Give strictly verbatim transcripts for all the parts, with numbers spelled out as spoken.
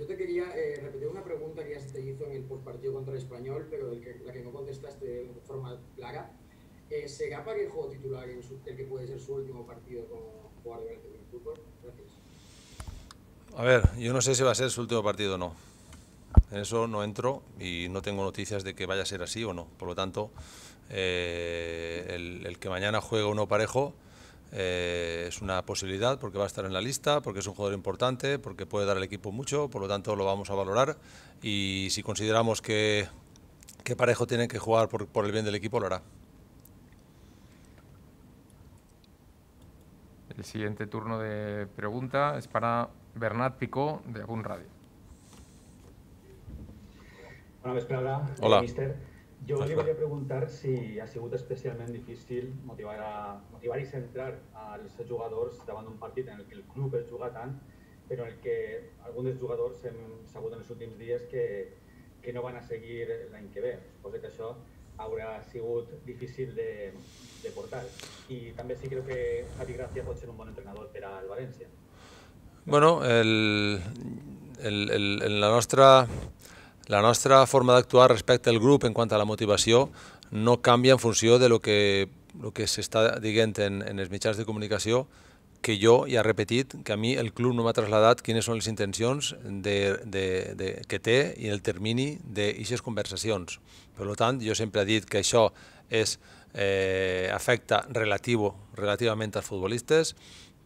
Yo te quería eh, repetir una pregunta que ya se te hizo en el postpartido contra el Español, pero del que, la que no contestaste de forma clara. Eh, ¿Será Parejo titular en su, el que puede ser su último partido como jugador de Valencia Fútbol? Gracias. A ver, yo no sé si va a ser su último partido o no. En eso no entro y no tengo noticias de que vaya a ser así o no. Por lo tanto, eh, el, el que mañana juegue uno Parejo eh, es una posibilidad porque va a estar en la lista, porque es un jugador importante, porque puede dar al equipo mucho, por lo tanto lo vamos a valorar. Y si consideramos que, que Parejo tiene que jugar por, por el bien del equipo, lo hará. El siguiente turno de pregunta es para Bernard Picot, de Unradio. Bona vesprada, mister. Jo li volia preguntar si ha sigut especialment difícil motivar i centrar els jugadors davant d'un partit en què el club es juga tant, però en què alguns dels jugadors hem sabut en els últims dies que no van a seguir l'any que ve. Suposo que això haurà sigut difícil de portar. I també sí crec que Javi Gracia pot ser un bon entrenador per al València. Bueno, la nostra... La nostra forma d'actuar respecte al grup en quant a la motivació no canvia en funció de lo que s'està dient en els mitjans de comunicació, que jo ja he repetit que a mi el club no m'ha traslladat quines són les intencions que té i el termini d'aquestes conversacions. Per tant, jo sempre he dit que això afecta relativament als futbolistes,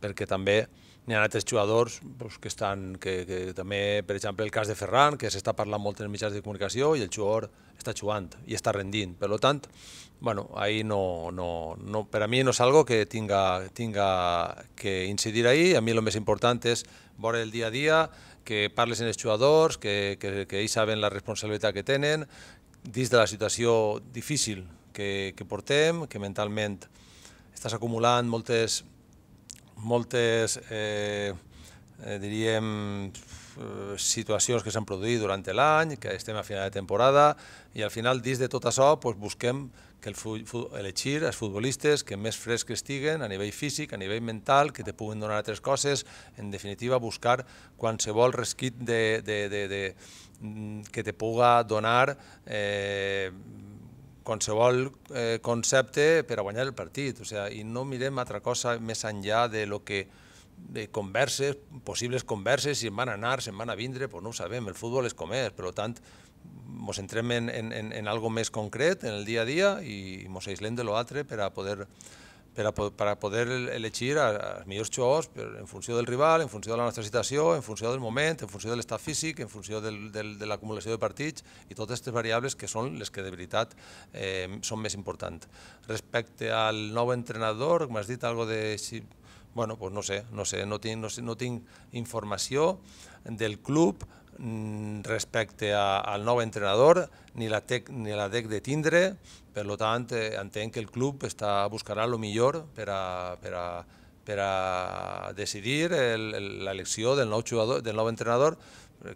perquè també n'hi ha altres jugadors que estan, que també, per exemple, el cas de Ferran, que s'està parlant molt en els mitjans de comunicació i el jugador està jugant i està rendint. Per tant, per a mi no és una cosa que tinga que incidir ahí. A mi el més important és veure el dia a dia, que parles amb els jugadors, que ells saben la responsabilitat que tenen, dins de la situació difícil que portem, que mentalment estàs acumulant moltes... moltes situacions que s'han produït durant l'any, que estem a final de temporada, i al final, dins de tot això, busquem elegir els futbolistes que més fresc estiguen a nivell físic, a nivell mental, que te puguin donar altres coses, en definitiva, buscar qualsevol resquit que te puga donar qualsevol concepte per a guanyar el partit, i no mirem altra cosa més enllà de converses, possibles converses, si en van anar, si en van a vindre, no ho sabem, el futbol és com és, per tant, ens centrem en algo més concret, en el dia a dia, i ens aislem de l'altre per a poder elegir els millors jugadors en funció del rival, en funció de la nostra situació, en funció del moment, en funció de l'estat físic, en funció de l'acumulació de partits i totes aquestes variables que són les que de veritat són més importants. Respecte al nou entrenador, m'has dit alguna cosa de... Bueno, doncs no sé, no sé, no tinc informació del club respecte al nou entrenador, ni la dec de tindre, per tant entenc que el club buscarà el millor per a decidir l'elecció del nou entrenador,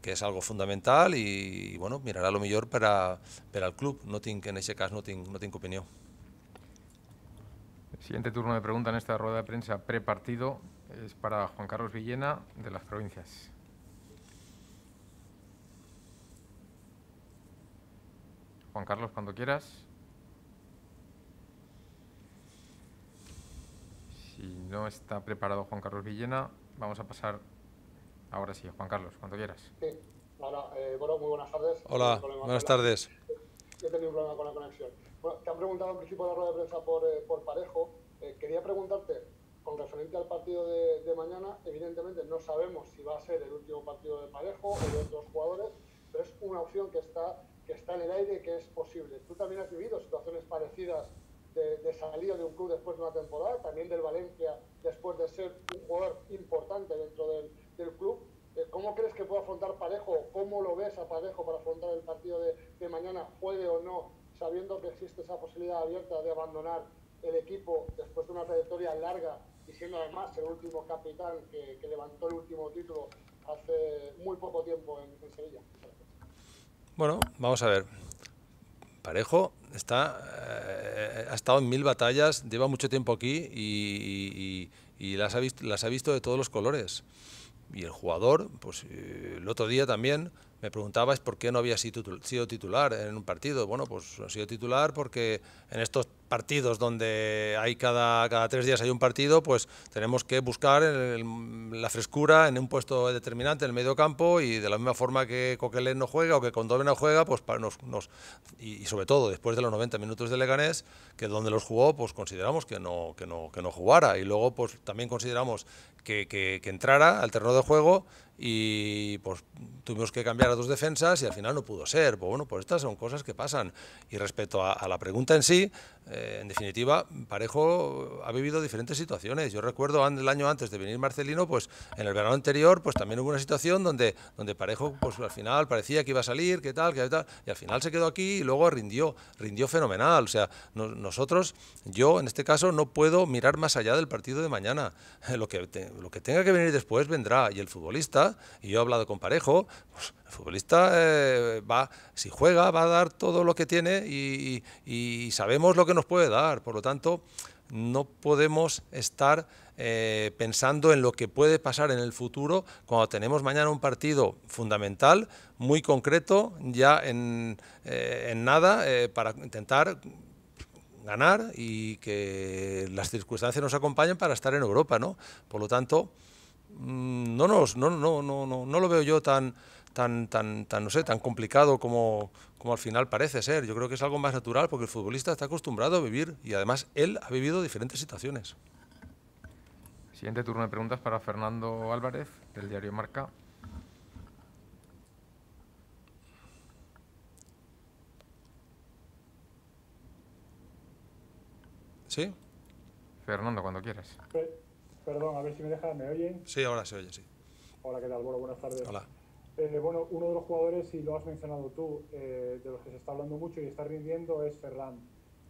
que és algo fundamental, i mirarà el millor per al club. En aquest cas no tinc opinió. El siguiente turno de pregunta en esta rueda de prensa prepartido es para Juan Carlos Villena, de Las Provincias. Juan Carlos, cuando quieras. Si no está preparado Juan Carlos Villena, vamos a pasar ahora sí. Juan Carlos, cuando quieras. Sí. Hola, eh, bueno, muy buenas tardes. Hola, buenas tardes. He tenido un problema con la conexión. Bueno, te han preguntado al principio de la rueda de prensa por, eh, por Parejo. Eh, quería preguntarte, con referente al partido de, de mañana, evidentemente no sabemos si va a ser el último partido de Parejo o de otros jugadores, pero es una opción que está, que está en el aire y que es posible. Tú también has vivido situaciones parecidas de, de salida de un club después de una temporada, también del Valencia, después de ser un jugador importante dentro del, del club. ¿Cómo crees que puede afrontar Parejo? ¿Cómo lo ves a Parejo para afrontar el partido de, de mañana? ¿Puede o no, sabiendo que existe esa posibilidad abierta de abandonar el equipo después de una trayectoria larga y siendo además el último capitán que, que levantó el último título hace muy poco tiempo en, en Sevilla? Bueno, vamos a ver. Parejo está, eh, ha estado en mil batallas, lleva mucho tiempo aquí y, y, y las, ha visto, las ha visto de todos los colores. Y el jugador, pues el otro día también me preguntabais por qué no había sido titular en un partido. Bueno, pues ha sido titular porque en estos partidos donde hay cada, cada tres días hay un partido, pues tenemos que buscar el, la frescura en un puesto determinante en el medio campo, y de la misma forma que Coquelin no juega o que Kondogbia no juega, pues para nos, nos y, y sobre todo después de los noventa minutos de Leganés, que donde los jugó, pues consideramos que no, que no, que no jugara, y luego pues también consideramos que, que, que entrara al terreno de juego, y pues tuvimos que cambiar a dos defensas y al final no pudo ser. Pues bueno, pues estas son cosas que pasan. Y respecto a, a la pregunta en sí, eh, en definitiva, Parejo ha vivido diferentes situaciones. Yo recuerdo el año antes de venir Marcelino, pues en el verano anterior, pues también hubo una situación donde, donde Parejo pues al final parecía que iba a salir, que tal, que tal, y al final se quedó aquí y luego rindió, rindió fenomenal. O sea, no, nosotros, yo en este caso no puedo mirar más allá del partido de mañana. Lo que, te, lo que tenga que venir después vendrá, y el futbolista, y yo he hablado con Parejo, pues el futbolista eh, va, si juega, va a dar todo lo que tiene, y, y, y sabemos lo que nos puede dar. Por lo tanto, no podemos estar eh, pensando en lo que puede pasar en el futuro cuando tenemos mañana un partido fundamental, muy concreto, ya en, eh, en nada, eh, para intentar ganar y que las circunstancias nos acompañen para estar en Europa, ¿no? Por lo tanto, No, no, no, no, no, no lo veo yo tan, tan, tan, tan, no sé, tan complicado como, como al final parece ser. Yo creo que es algo más natural porque el futbolista está acostumbrado a vivir, y además él ha vivido diferentes situaciones. Siguiente turno de preguntas para Fernando Álvarez, del diario Marca. ¿Sí? Fernando, cuando quieras. Sí. Perdón, a ver si me dejan, ¿me oyen? Sí, ahora se oye, sí. Hola, ¿qué tal? Bueno, buenas tardes. Hola. Eh, bueno, uno de los jugadores, y lo has mencionado tú, eh, de los que se está hablando mucho y está rindiendo, es Ferran.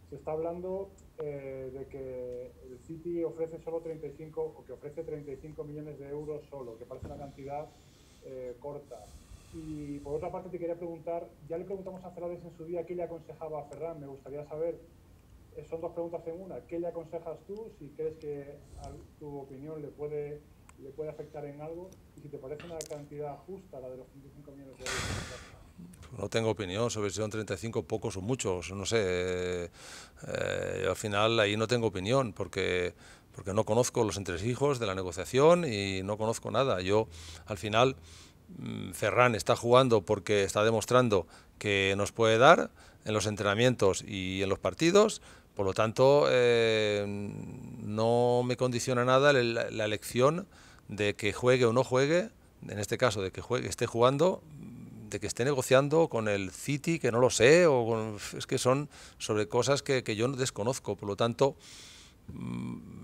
Se está hablando eh, de que el City ofrece solo treinta y cinco, o que ofrece treinta y cinco millones de euros solo, que parece una cantidad eh, corta. Y por otra parte te quería preguntar, ya le preguntamos a Ferran en su día qué le aconsejaba a Ferran, me gustaría saber. Son dos preguntas en una. ¿Qué le aconsejas tú? Si crees que a tu opinión le puede, le puede afectar en algo. Y si te parece una cantidad justa la de los treinta y cinco millones de euros. No tengo opinión sobre si son treinta y cinco pocos o muchos. No sé. Eh, al final ahí no tengo opinión porque, porque no conozco los entresijos de la negociación y no conozco nada. Yo al final Ferran está jugando porque está demostrando que nos puede dar en los entrenamientos y en los partidos. Por lo tanto, eh, no me condiciona nada la, la elección de que juegue o no juegue, en este caso de que juegue, esté jugando, de que esté negociando con el City, que no lo sé, o con, es que son sobre cosas que, que yo desconozco. Por lo tanto,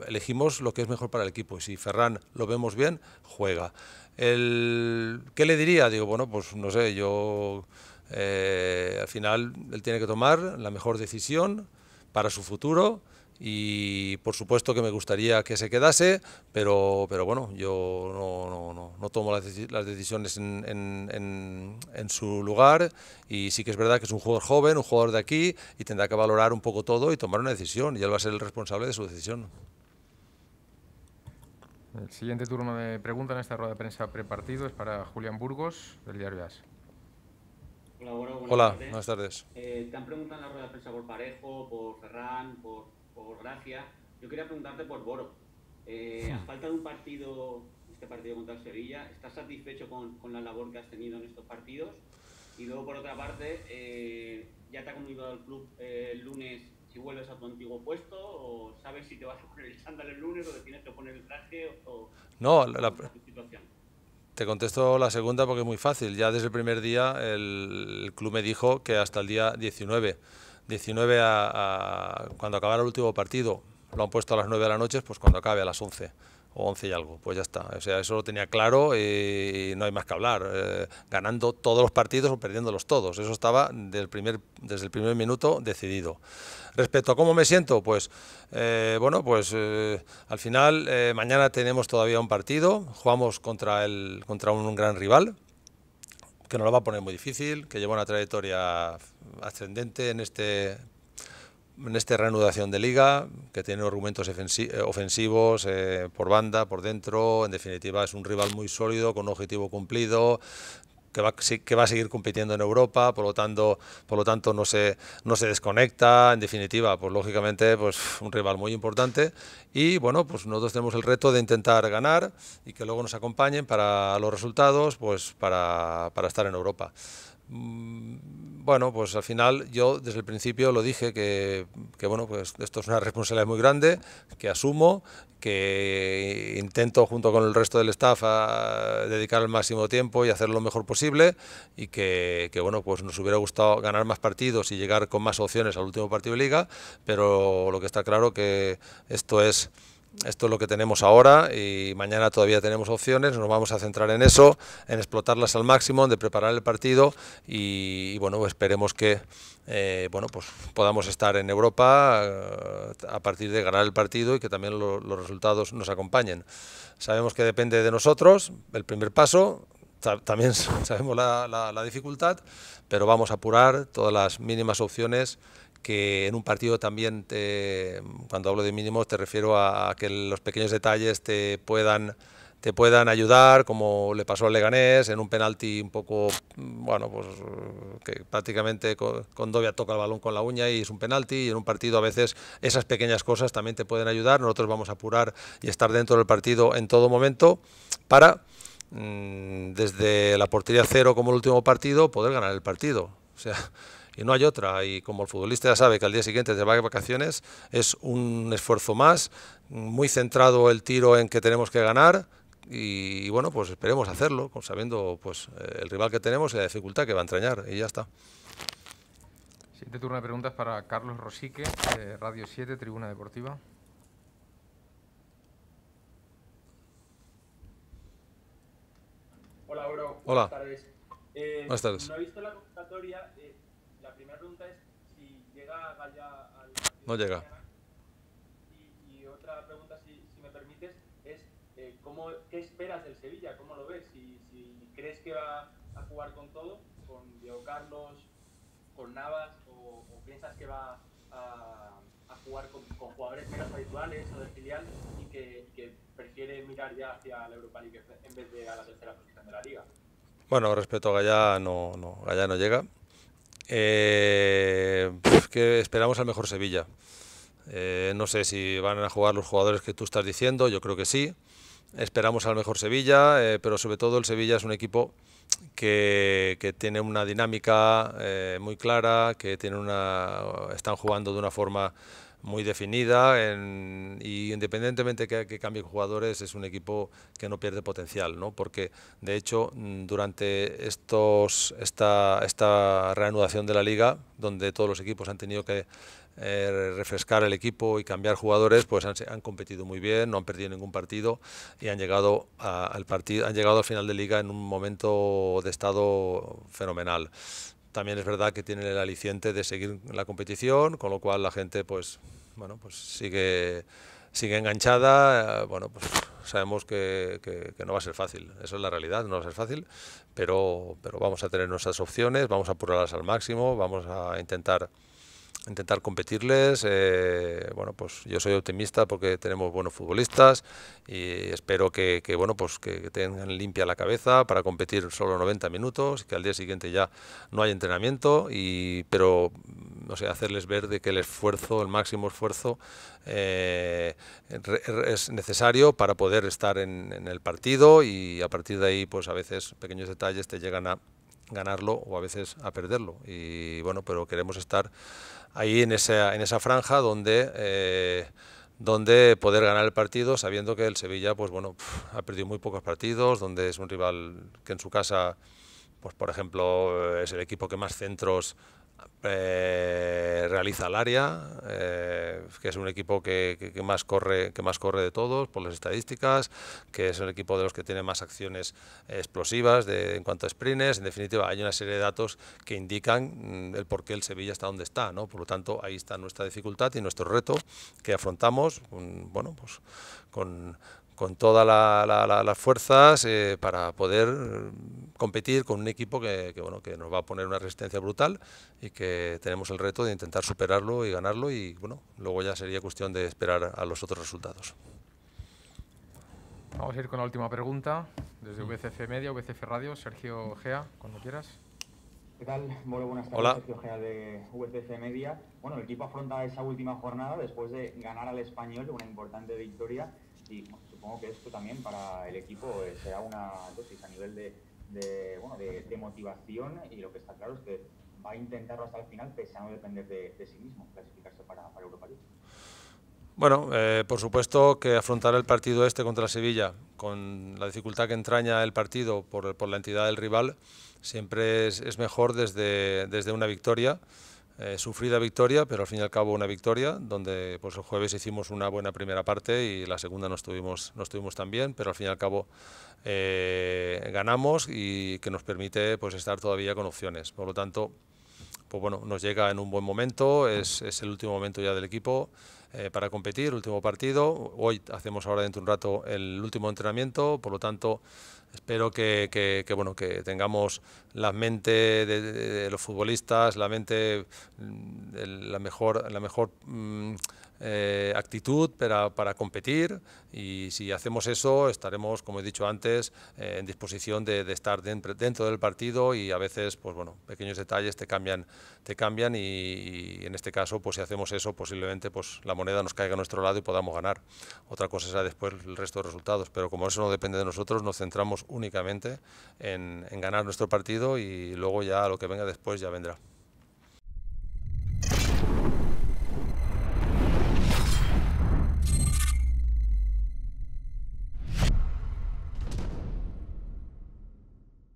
elegimos lo que es mejor para el equipo, y si Ferran lo vemos bien, juega. El, ¿Qué le diría? Digo, bueno, pues no sé, yo eh, al final él tiene que tomar la mejor decisión para su futuro, y por supuesto que me gustaría que se quedase, pero, pero bueno, yo no, no, no, no tomo las, las decisiones en, en, en, en su lugar, y sí que es verdad que es un jugador joven, un jugador de aquí, y tendrá que valorar un poco todo y tomar una decisión, y él va a ser el responsable de su decisión. El siguiente turno de pregunta en esta rueda de prensa prepartido es para Julián Burgos, del Diario As. Hola, buenas, buenas Hola, tardes. buenas tardes. Eh, te han preguntado en la rueda de prensa por Parejo, por Ferran, por, por Gracia. Yo quería preguntarte por Boro. Eh, a falta de un partido, este partido contra el Sevilla, ¿estás satisfecho con, con la labor que has tenido en estos partidos? Y luego, por otra parte, eh, ¿ya te ha comunicado el club eh, el lunes si vuelves a tu antiguo puesto? ¿O sabes si te vas a poner el chándal el lunes o te tienes que poner el traje? O, o, no, la, la... tu situación? Te contesto la segunda porque es muy fácil. Ya desde el primer día el, el club me dijo que hasta el día diecinueve a, a, cuando acabara el último partido, lo han puesto a las nueve de la noche, pues cuando acabe a las once o once y algo, pues ya está. O sea, eso lo tenía claro y no hay más que hablar. Eh, ganando todos los partidos o perdiéndolos todos. Eso estaba del primer, desde el primer minuto decidido. Respecto a cómo me siento, pues eh, bueno, pues eh, al final eh, mañana tenemos todavía un partido. Jugamos contra el contra un, un gran rival que nos lo va a poner muy difícil, que lleva una trayectoria ascendente en este en esta reanudación de liga, que tiene argumentos ofensivos eh, por banda, por dentro. En definitiva, es un rival muy sólido, con un objetivo cumplido, que va, que va a seguir compitiendo en Europa, por lo tanto, por lo tanto no, se, no se desconecta. En definitiva, pues lógicamente, pues un rival muy importante. Y bueno, pues nosotros tenemos el reto de intentar ganar y que luego nos acompañen para los resultados, pues para, para estar en Europa. Bueno, pues al final yo desde el principio lo dije que, que bueno, pues esto es una responsabilidad muy grande, que asumo, que intento junto con el resto del staff a dedicar el máximo tiempo y hacer lo mejor posible, y que, que bueno, pues nos hubiera gustado ganar más partidos y llegar con más opciones al último partido de liga, pero lo que está claro que esto es... Esto es lo que tenemos ahora, y mañana todavía tenemos opciones. Nos vamos a centrar en eso, en explotarlas al máximo, de preparar el partido y, y bueno, esperemos que eh, bueno, pues podamos estar en Europa a partir de ganar el partido y que también lo, los resultados nos acompañen. Sabemos que depende de nosotros el primer paso. También sabemos la, la, la dificultad, pero vamos a apurar todas las mínimas opciones, que en un partido también, te, cuando hablo de mínimos, te refiero a, a que los pequeños detalles te puedan, te puedan ayudar, como le pasó al Leganés, en un penalti un poco, bueno, pues que prácticamente Kondogbia toca el balón con la uña y es un penalti, y en un partido a veces esas pequeñas cosas también te pueden ayudar. Nosotros vamos a apurar y estar dentro del partido en todo momento para, desde la portería cero como el último partido, poder ganar el partido. O sea... Y no hay otra, y como el futbolista ya sabe que al día siguiente te va de vacaciones, es un esfuerzo más, muy centrado el tiro en que tenemos que ganar, y, y bueno, pues esperemos hacerlo, sabiendo pues el rival que tenemos y la dificultad que va a entrañar, y ya está. Siguiente turno de preguntas para Carlos Rosique, de Radio siete, Tribuna Deportiva. Hola, Uro. Hola. Buenas tardes. Eh, Buenas tardes. No he visto la convocatoria. Eh, La primera pregunta es si llega Gaya al partido. No llega. Y, y otra pregunta, si, si me permites, es eh, ¿cómo, qué esperas del Sevilla? ¿Cómo lo ves? Si, si crees que va a jugar con todo, con Diego Carlos, con Navas, o, o piensas que va a, a jugar con, con jugadores menos habituales o del filial, y que, que prefiere mirar ya hacia la Europa League en vez de a la tercera posición de la Liga. Bueno, respecto a Gaya, no, no, Gaya no llega. Eh, que esperamos al mejor Sevilla. Eh, no sé si van a jugar los jugadores que tú estás diciendo, yo creo que sí. Esperamos al mejor Sevilla, eh, pero sobre todo el Sevilla es un equipo que, que tiene una dinámica eh, muy clara, que tiene una, están jugando de una forma muy definida, en, y independientemente que, que cambie jugadores, es un equipo que no pierde potencial, ¿no? Porque de hecho durante estos esta, esta reanudación de la liga, donde todos los equipos han tenido que eh, refrescar el equipo y cambiar jugadores, pues han, han competido muy bien, no han perdido ningún partido y han llegado a, al partido, han llegado al final de liga en un momento de estado fenomenal. También es verdad que tienen el aliciente de seguir la competición, con lo cual la gente pues, bueno, pues sigue, sigue enganchada. Bueno, pues sabemos que, que, que no va a ser fácil, eso es la realidad, no va a ser fácil, pero, pero vamos a tener nuestras opciones, vamos a apurarlas al máximo, vamos a intentar, intentar competirles. Eh, bueno, pues yo soy optimista porque tenemos buenos futbolistas y espero que, que, bueno, pues que tengan limpia la cabeza para competir solo noventa minutos, que al día siguiente ya no hay entrenamiento, y, pero no sé, hacerles ver de que el esfuerzo, el máximo esfuerzo eh, es necesario para poder estar en, en el partido, y a partir de ahí pues a veces pequeños detalles te llegan a ganarlo o a veces a perderlo, y bueno, pero queremos estar ahí en esa, en esa franja donde eh, donde poder ganar el partido, sabiendo que el Sevilla pues bueno, ha perdido muy pocos partidos, donde es un rival que en su casa pues por ejemplo es el equipo que más centros Eh, realiza el área, eh, que es un equipo que, que, que más corre que más corre de todos por las estadísticas, que es el equipo de los que tiene más acciones explosivas de, en cuanto a sprints. En definitiva, hay una serie de datos que indican el por qué el Sevilla está donde está, ¿no? Por lo tanto, ahí está nuestra dificultad y nuestro reto que afrontamos, un, bueno, pues con con todas la, la, la, las fuerzas eh, para poder competir con un equipo que, que, bueno, que nos va a poner una resistencia brutal y que tenemos el reto de intentar superarlo y ganarlo, y bueno, luego ya sería cuestión de esperar a los otros resultados. Vamos a ir con la última pregunta, desde V C F Media, V C F Radio, Sergio Gea, cuando quieras. ¿Qué tal? Bueno, buenas tardes. Hola. Sergio Gea de V C F Media. Bueno, el equipo afronta esa última jornada después de ganar al Español, una importante victoria, y bueno, supongo que esto también para el equipo eh, será una dosis a nivel de, de, bueno, de, de motivación, y lo que está claro es que va a intentarlo hasta el final, pese a no depender de, de sí mismo, clasificarse para, para Europa League. Bueno, eh, por supuesto que afrontar el partido este contra Sevilla, con la dificultad que entraña el partido por, por la entidad del rival, siempre es, es mejor desde, desde una victoria, eh, sufrida victoria, pero al fin y al cabo una victoria, donde pues, el jueves hicimos una buena primera parte y la segunda no estuvimos, no estuvimos tan bien, pero al fin y al cabo eh, ganamos, y que nos permite pues, estar todavía con opciones. Por lo tanto, pues bueno, nos llega en un buen momento, es, es el último momento ya del equipo eh, para competir, último partido. Hoy hacemos ahora dentro de un rato el último entrenamiento, por lo tanto espero que, que, que, bueno, que tengamos la mente de, de, de los futbolistas, la mente, la mejor, la mejor mmm, eh, actitud para, para competir, y si hacemos eso estaremos, como he dicho antes, eh, en disposición de, de estar dentro, dentro del partido, y a veces pues, bueno, pequeños detalles te cambian, te cambian y, y en este caso pues, si hacemos eso posiblemente pues, la moneda nos caiga a nuestro lado y podamos ganar. Otra cosa será después el resto de resultados, pero como eso no depende de nosotros, nos centramos únicamente en, en ganar nuestro partido, y luego ya lo que venga después ya vendrá.